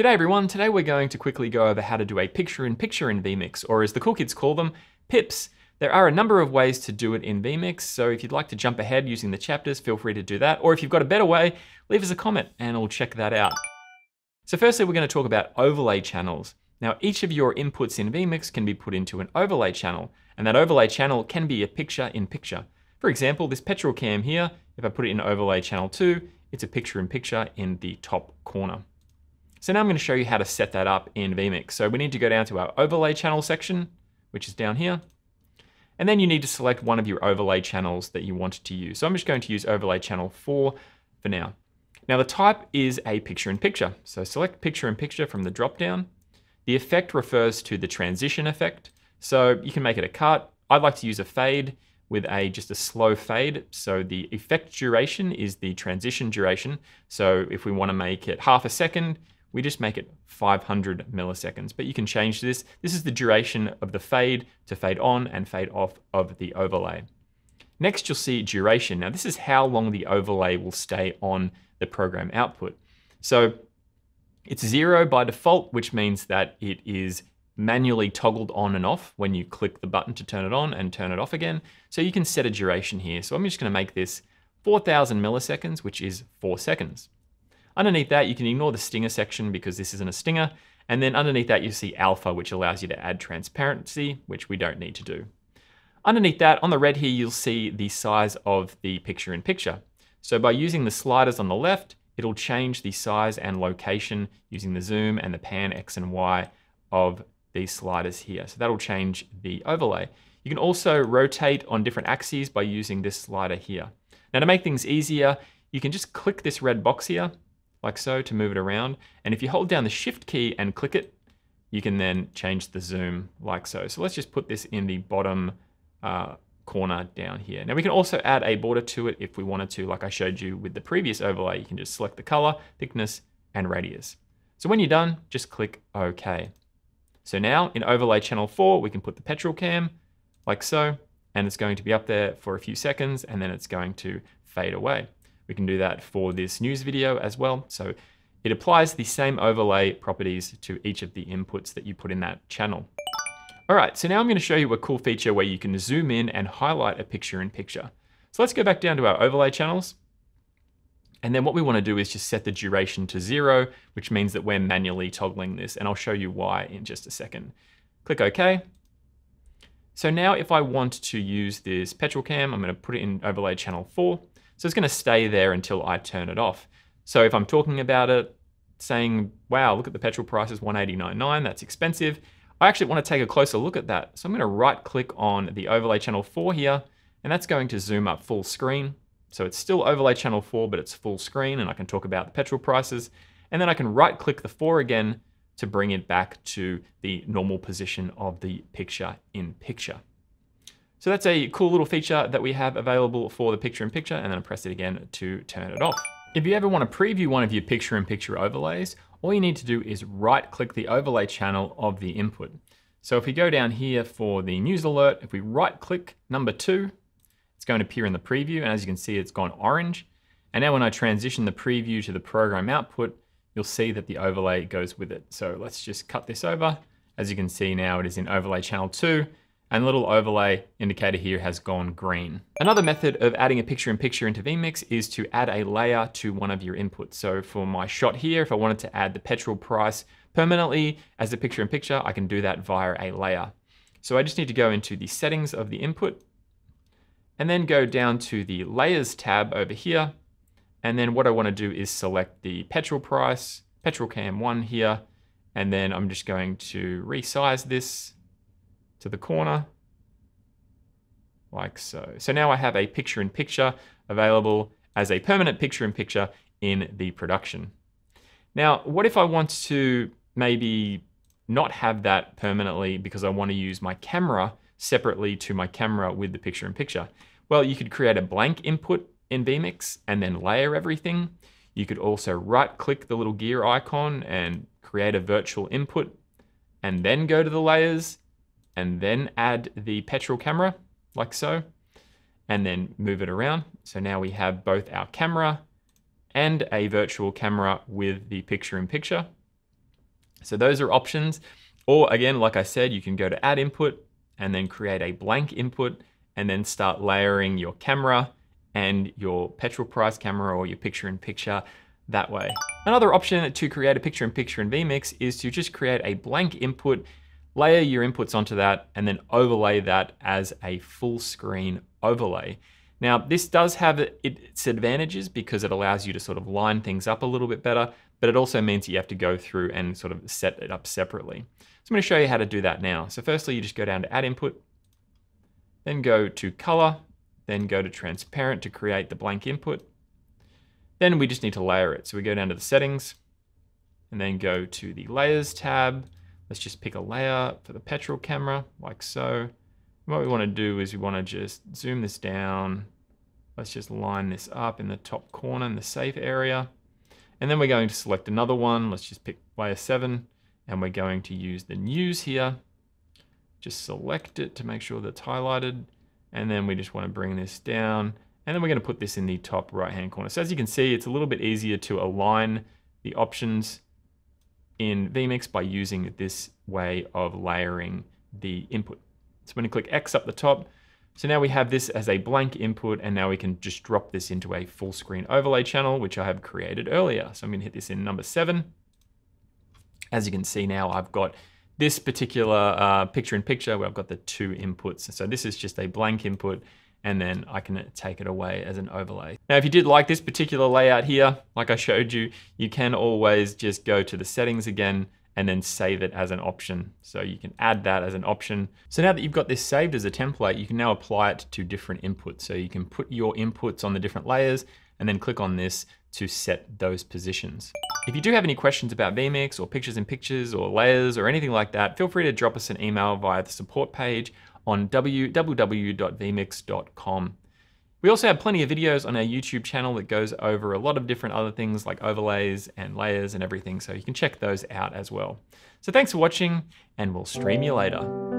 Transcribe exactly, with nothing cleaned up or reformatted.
G'day everyone, today we're going to quickly go over how to do a picture-in-picture in vMix, or as the cool kids call them, pips. There are a number of ways to do it in vMix, so if you'd like to jump ahead using the chapters, feel free to do that, or if you've got a better way, leave us a comment and we'll check that out. So firstly, we're going to talk about overlay channels. Now, each of your inputs in vMix can be put into an overlay channel, and that overlay channel can be a picture-in-picture. For example, this petrol cam here, if I put it in overlay channel two, it's a picture-in-picture in the top corner. So now I'm going to show you how to set that up in vMix. So we need to go down to our overlay channel section, which is down here. And then you need to select one of your overlay channels that you want to use. So I'm just going to use overlay channel four for now. Now the type is a picture-in-picture. So select picture-in-picture from the drop-down. The effect refers to the transition effect. So you can make it a cut. I'd like to use a fade with a just a slow fade. So the effect duration is the transition duration. So if we want to make it half a second, we just make it five hundred milliseconds, but you can change this. This is the duration of the fade to fade on and fade off of the overlay. Next, you'll see duration. Now this is how long the overlay will stay on the program output. So it's zero by default, which means that it is manually toggled on and off when you click the button to turn it on and turn it off again. So you can set a duration here. So I'm just gonna make this four thousand milliseconds, which is four seconds. Underneath that, you can ignore the stinger section because this isn't a stinger. And then underneath that, you see alpha, which allows you to add transparency, which we don't need to do. Underneath that, on the red here, you'll see the size of the picture-in-picture. So by using the sliders on the left, it'll change the size and location using the zoom and the pan X and Y of these sliders here. So that'll change the overlay. You can also rotate on different axes by using this slider here. Now to make things easier, you can just click this red box here, like so, to move it around. And if you hold down the shift key and click it, you can then change the zoom like so. So let's just put this in the bottom uh, corner down here. Now we can also add a border to it if we wanted to, like I showed you with the previous overlay. You can just select the color, thickness, and radius. So when you're done, just click OK. So now in overlay channel four, we can put the petrol cam like so, and it's going to be up there for a few seconds, and then it's going to fade away. We can do that for this news video as well. So it applies the same overlay properties to each of the inputs that you put in that channel. All right, so now I'm going to show you a cool feature where you can zoom in and highlight a picture in picture. So let's go back down to our overlay channels. And then what we want to do is just set the duration to zero, which means that we're manually toggling this. And I'll show you why in just a second. Click OK. So now if I want to use this petrol cam, I'm going to put it in overlay channel four. So it's going to stay there until I turn it off. So if I'm talking about it, saying, wow, look at the petrol price is one eighty-nine point nine, that's expensive. I actually want to take a closer look at that. So I'm going to right click on the overlay channel four here, and that's going to zoom up full screen. So it's still overlay channel four, but it's full screen, and I can talk about the petrol prices. And then I can right click the four again to bring it back to the normal position of the picture in picture. So that's a cool little feature that we have available for the picture-in-picture, and then I press it again to turn it off. If you ever want to preview one of your picture-in-picture overlays, all you need to do is right-click the overlay channel of the input. So if we go down here for the news alert, if we right-click number two, it's going to appear in the preview, and as you can see, it's gone orange. And now when I transition the preview to the program output, you'll see that the overlay goes with it. So let's just cut this over. As you can see now, it is in overlay channel two. And the little overlay indicator here has gone green. Another method of adding a picture-in-picture into vMix is to add a layer to one of your inputs. So for my shot here, if I wanted to add the petrol price permanently as a picture-in-picture, I can do that via a layer. So I just need to go into the settings of the input and then go down to the layers tab over here. And then what I want to do is select the petrol price, petrol cam one here. And then I'm just going to resize this to the corner, like so. So now I have a picture-in-picture available as a permanent picture-in-picture in the production. Now, what if I want to maybe not have that permanently because I want to use my camera separately to my camera with the picture-in-picture? Well, you could create a blank input in vMix and then layer everything. You could also right-click the little gear icon and create a virtual input and then go to the layers and then add the petrol camera, like so, and then move it around. So now we have both our camera and a virtual camera with the picture-in-picture. So those are options. Or again, like I said, you can go to add input and then create a blank input and then start layering your camera and your petrol price camera or your picture in picture that way. Another option to create a picture in picture in vMix is to just create a blank input, layer your inputs onto that, and then overlay that as a full screen overlay. Now, this does have its advantages because it allows you to sort of line things up a little bit better, but it also means that you have to go through and sort of set it up separately. So I'm going to show you how to do that now. So firstly, you just go down to add input, then go to color, then go to transparent to create the blank input. Then we just need to layer it. So we go down to the settings and then go to the layers tab. Let's just pick a layer for the petrol camera like so. What we want to do is we want to just zoom this down. Let's just line this up in the top corner in the safe area. And then we're going to select another one. Let's just pick layer seven and we're going to use the news here. Just select it to make sure that's highlighted. And then we just want to bring this down. And then we're going to put this in the top right-hand corner. So as you can see, it's a little bit easier to align the options in vMix by using this way of layering the input. So I'm going to click X up the top. So now we have this as a blank input, and now we can just drop this into a full screen overlay channel, which I have created earlier. So I'm going to hit this in number seven. As you can see now, I've got this particular uh, picture in picture where I've got the two inputs. So this is just a blank input, and then I can take it away as an overlay. Now, if you did like this particular layout here, like I showed you, you can always just go to the settings again and then save it as an option. So you can add that as an option. So now that you've got this saved as a template, you can now apply it to different inputs. So you can put your inputs on the different layers and then click on this to set those positions. If you do have any questions about vMix or pictures in pictures or layers or anything like that, feel free to drop us an email via the support page on w w w dot v mix dot com. We also have plenty of videos on our YouTube channel that goes over a lot of different other things like overlays and layers and everything, so you can check those out as well. So thanks for watching, and we'll stream you later.